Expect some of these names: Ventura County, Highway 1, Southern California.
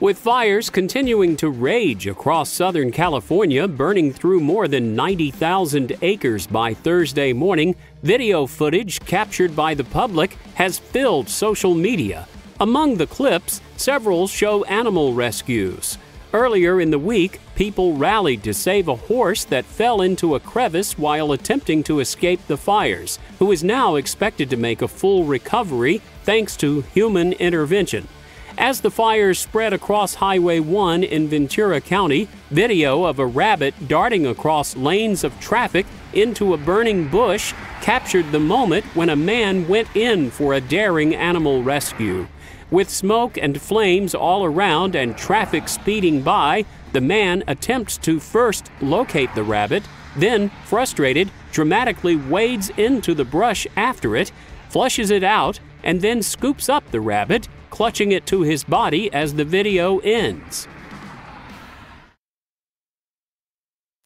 with fires continuing to rage across Southern California, burning through more than 90,000 acres by Thursday morning. Video footage captured by the public has filled social media. Among the clips, several show animal rescues. Earlier in the week, people rallied to save a horse that fell into a crevice while attempting to escape the fires, who is now expected to make a full recovery thanks to human intervention. As the fires spread across Highway 1 in Ventura County, video of a rabbit darting across lanes of traffic into a burning bush captured the moment when a man went in for a daring animal rescue. With smoke and flames all around and traffic speeding by, the man attempts to first locate the rabbit, then, frustrated, dramatically wades into the brush after it, flushes it out, and then scoops up the rabbit, clutching it to his body as the video ends.